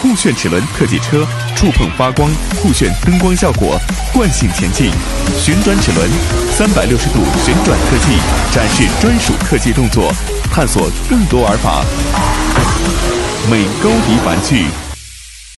酷炫齿轮特技车触碰发光，酷炫灯光效果，惯性前进，旋转齿轮360度旋转特技，展示专属特技动作，探索更多玩法。美高迪玩具。